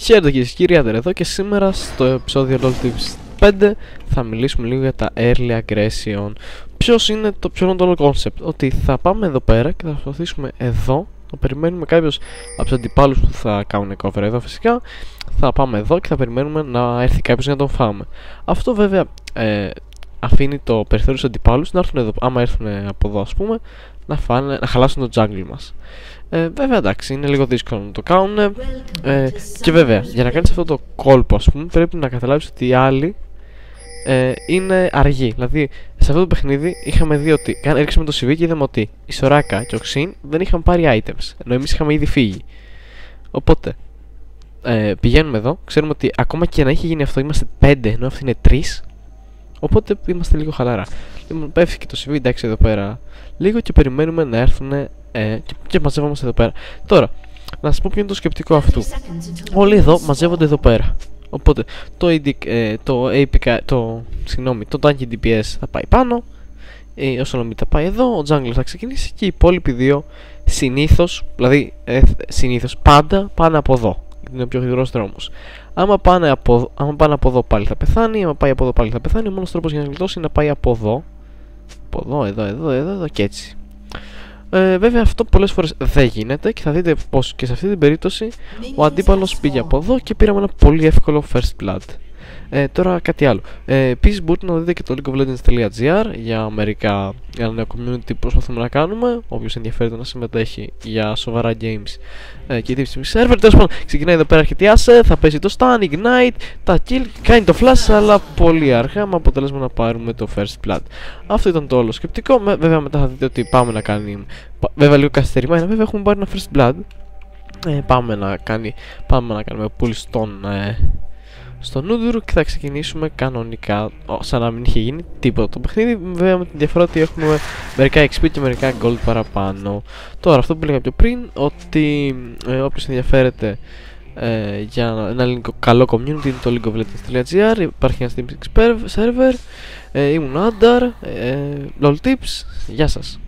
Χαίρετε κύριε και κύριοι, Άντερ εδώ και σήμερα στο επεισόδιο LoL Tips 5 θα μιλήσουμε λίγο για τα Early Aggression. Ποιο είναι το όλο concept? Ότι θα πάμε εδώ πέρα και θα προσπαθήσουμε εδώ να περιμένουμε κάποιος από τους αντιπάλους που θα κάνουν cover εδώ φυσικά. Θα πάμε εδώ και θα περιμένουμε να έρθει κάποιος για να τον φάμε. Αυτό βέβαια αφήνει το περιθώριο στους αντιπάλους να έρθουν εδώ, άμα έρθουν από εδώ ας πούμε, να χαλάσουν το jungle μας. Βέβαια εντάξει, είναι λίγο δύσκολο να το κάνουν και βέβαια για να κάνεις αυτό το κόλπο ας πούμε πρέπει να καταλάβεις ότι οι άλλοι είναι αργοί. Δηλαδή σε αυτό το παιχνίδι είχαμε δει ότι ρίξαμε το CV και είδαμε ότι η Σωράκα και ο Ξύν δεν είχαν πάρει items, ενώ εμείς είχαμε ήδη φύγει. Οπότε πηγαίνουμε εδώ, ξέρουμε ότι ακόμα και να είχε γίνει αυτό είμαστε 5 ενώ αυτοί είναι 3. Οπότε είμαστε λίγο χαλαρά. Λοιπόν, πέφτει και το CV, εντάξει, εδώ πέρα λίγο και περιμένουμε να έρθουν και μαζεύομαστε εδώ πέρα. Τώρα, να σας πω ποιο είναι το σκεπτικό αυτού. Όλοι εδώ μαζεύονται εδώ πέρα. Οπότε το Tanky DPS θα πάει πάνω, ο Σολομή θα πάει εδώ, ο Jungle θα ξεκινήσει και οι υπόλοιποι δύο συνήθως, δηλαδή πάντα πάνε από εδώ. Είναι ο πιο γρήγορος δρόμος. Άμα πάνε από εδώ πάλι θα πεθάνει, άμα πάει από εδώ πάλι θα πεθάνει. Ο μόνος τρόπος για να γλιτώσει είναι να πάει από εδώ. Από εδώ, εδώ και έτσι. Βέβαια αυτό πολλές φορές δεν γίνεται και θα δείτε πως και σε αυτή την περίπτωση ο αντίπαλος πήγε από εδώ και πήραμε ένα πολύ εύκολο First Blood. Τώρα κάτι άλλο. Επίσης μπορείτε να δείτε και το League of Legends.gr για μερικά νέα community που προσπαθούμε να κάνουμε. Όποιος ενδιαφέρεται να συμμετέχει για σοβαρά games και τύψη server. Τέλος πάντων, ξεκινάει εδώ πέρα, αρχιτιάσε, θα παίζει το Stun, Ignite, τα kill, κάνει το Flash, αλλά πολύ αργά με αποτέλεσμα να πάρουμε το First Blood. Αυτό ήταν το όλο σκεπτικό. Βέβαια μετά θα δείτε ότι πάμε να κάνει. Βέβαια λίγο καθυστερημένα, βέβαια έχουμε πάρει ένα First Blood. Πάμε να κάνουμε pull στον Noodle και θα ξεκινήσουμε κανονικά σαν να μην είχε γίνει τίποτα το παιχνίδι, βέβαια με την διαφορά ότι έχουμε μερικά XP και μερικά gold παραπάνω. Τώρα αυτό που έλεγα πιο πριν, ότι όποιος ενδιαφέρεται για ένα καλό community είναι το League of Legends.gr, υπάρχει ένα SteamX server, ήμουν Andar, LoL Tips, γεια σας.